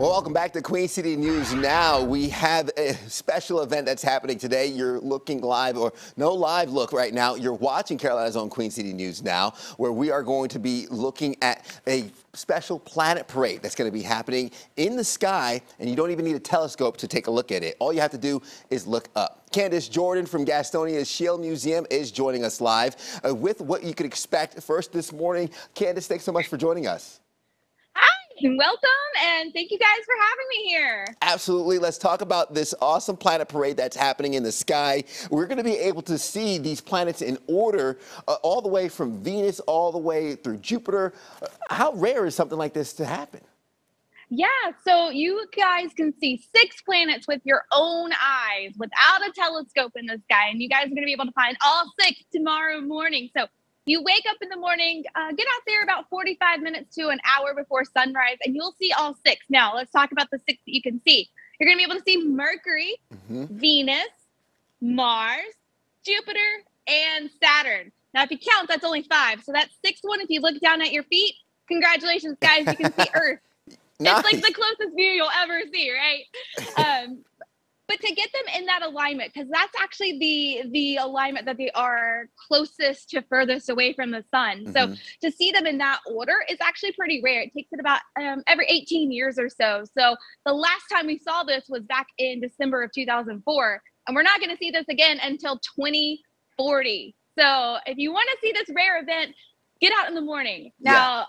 Well, welcome back to Queen City News Now. We have a special event that's happening today. You're looking live, or no live look right now. You're watching Carolina's own Queen City News Now, where we are going to be looking at a special planet parade that's going to be happening in the sky, and you don't even need a telescope to take a look at it. All you have to do is look up. Candice Jordan from Gastonia's Schiele Museum is joining us live with what you could expect first this morning. Candice, thanks so much for joining us. Welcome, and thank you guys for having me here. Absolutely. Let's talk about this awesome planet parade that's happening in the sky. We're going to be able to see these planets in order, all the way from Venus all the way through Jupiter. How rare is something like this to happen? Yeah, so you guys can see 6 planets with your own eyes without a telescope in the sky, and you guys are going to be able to find all 6 tomorrow morning. So you wake up in the morning, get out there about 45 minutes to an hour before sunrise, and you'll see all 6. Now, let's talk about the 6 that you can see. You're going to be able to see Mercury, Venus, Mars, Jupiter, and Saturn. Now, if you count, that's only 5. So that 6th one, if you look down at your feet, congratulations, guys, you can see Earth. Nice. It's like the closest view you'll ever see, right? But to get them in that alignment, because that's actually the alignment that they are closest to furthest away from the sun. So to see them in that order is actually pretty rare. It takes it about every 18 years or so. So the last time we saw this was back in December of 2004, and we're not going to see this again until 2040. So if you want to see this rare event, get out in the morning. Now, yeah.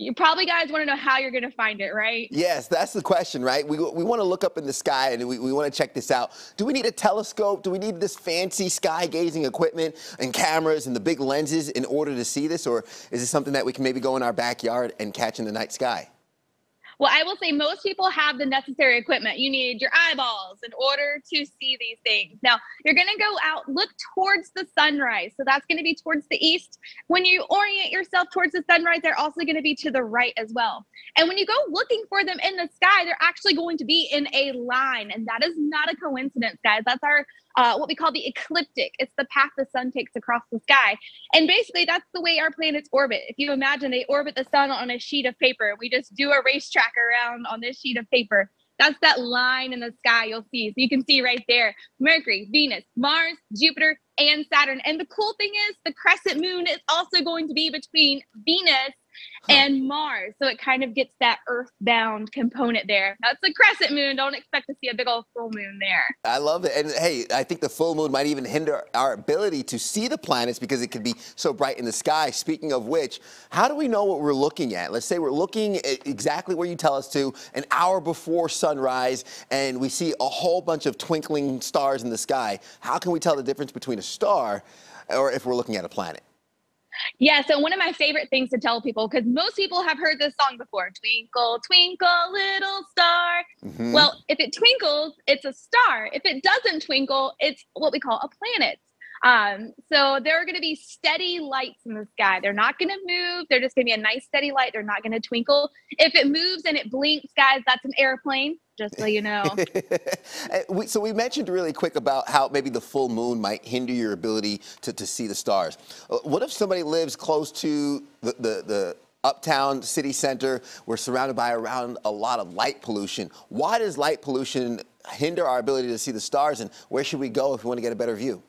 You probably guys want to know how you're going to find it, right? Yes, that's the question, right? We want to look up in the sky, and we want to check this out. Do we need a telescope? Do we need this fancy sky-gazing equipment and cameras and the big lenses in order to see this? Or is this something that we can maybe go in our backyard and catch in the night sky? Well, I will say most people have the necessary equipment. You need your eyeballs in order to see these things. Now, you're going to go out, look towards the sunrise. So that's going to be towards the east. When you orient yourself towards the sunrise, they're also going to be to the right as well. And when you go looking for them in the sky, they're actually going to be in a line. And that is not a coincidence, guys. That's our what we call the ecliptic. It's the path the sun takes across the sky. And basically, that's the way our planets orbit. If you imagine they orbit the sun on a sheet of paper, we just do a racetrack around on this sheet of paper. That's that line in the sky you'll see. So you can see right there, Mercury, Venus, Mars, Jupiter, and Saturn. And the cool thing is the crescent moon is also going to be between Venus and Mars. So it kind of gets that earthbound component there. That's the crescent moon. Don't expect to see a big old full moon there. I love it. And hey, I think the full moon might even hinder our ability to see the planets because it could be so bright in the sky. Speaking of which, how do we know what we're looking at? Let's say we're looking at exactly where you tell us to, an hour before sunrise, and we see a whole bunch of twinkling stars in the sky. How can we tell the difference between a star or if we're looking at a planet? Yeah, so one of my favorite things to tell people, because most people have heard this song before, twinkle, twinkle, little star. Well, if it twinkles, it's a star. If it doesn't twinkle, it's what we call a planet. So there are going to be steady lights in the sky. They're not going to move. They're just going to be a nice steady light. They're not going to twinkle. If it moves and it blinks, guys, that's an airplane, just so you know. So we mentioned really quick about how maybe the full moon might hinder your ability to see the stars. What if somebody lives close to the uptown city center? We're surrounded by a lot of light pollution. Why does light pollution hinder our ability to see the stars, and where should we go if we want to get a better view?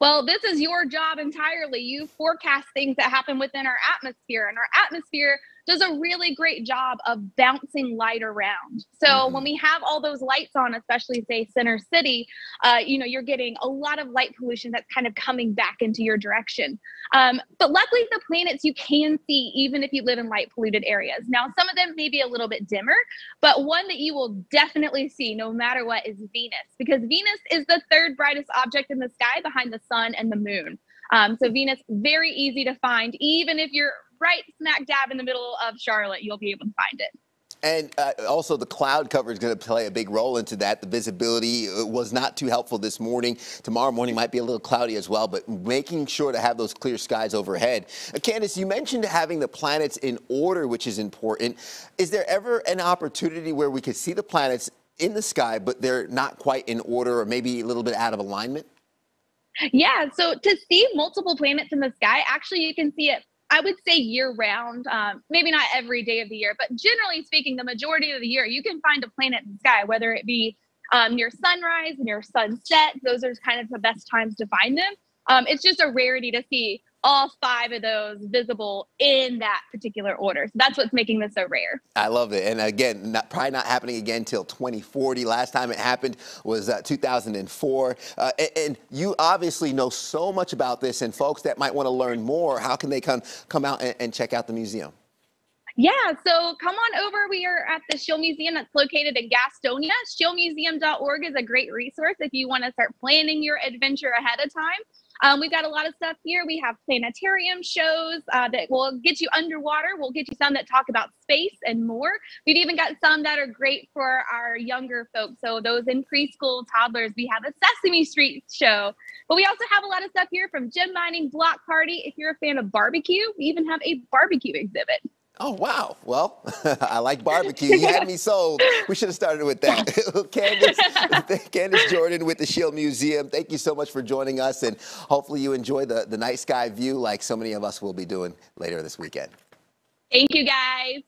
Well, this is your job entirely. You forecast things that happen within our atmosphere, and our atmosphere does a really great job of bouncing light around. So when we have all those lights on, especially say center city, you know, you're getting a lot of light pollution that's kind of coming back into your direction. But luckily the planets you can see even if you live in light polluted areas. Now, some of them may be a little bit dimmer, but one that you will definitely see no matter what is Venus, because Venus is the 3rd brightest object in the sky behind the sun and the moon. So Venus, very easy to find. Even if you're right smack dab in the middle of Charlotte, you'll be able to find it. And also the cloud cover is going to play a big role into that. The visibility was not too helpful this morning. Tomorrow morning might be a little cloudy as well, but making sure to have those clear skies overhead. Candice, you mentioned having the planets in order, which is important. Is there ever an opportunity where we could see the planets in the sky, but they're not quite in order or maybe a little bit out of alignment? Yeah, so to see multiple planets in the sky, actually you can see it I would say year round, maybe not every day of the year, but generally speaking, the majority of the year, you can find a planet in the sky, whether it be near sunrise, near sunset. Those are kind of the best times to find them. It's just a rarity to see all five of those visible in that particular order. So that's what's making this so rare. I love it. And again, probably not happening again till 2040. Last time it happened was 2004. And you obviously know so much about this, and folks that might want to learn more, how can they come out and check out the museum? Yeah, so come on over. We are at the Schiele Museum that's located in Gastonia. SchieleMuseum.org is a great resource if you want to start planning your adventure ahead of time. We've got a lot of stuff here. We have planetarium shows that will get you underwater. We'll get you some that talk about space and more. We've even got some that are great for our younger folks. So those in preschool, toddlers, we have a Sesame Street show. But we also have a lot of stuff here from gem mining, block party. If you're a fan of barbecue, we even have a barbecue exhibit. Oh, wow. Well, I like barbecue. You had me sold. We should have started with that. Candice Jordan with the Schiele Museum. Thank you so much for joining us, and hopefully you enjoy the night sky view like so many of us will be doing later this weekend. Thank you, guys.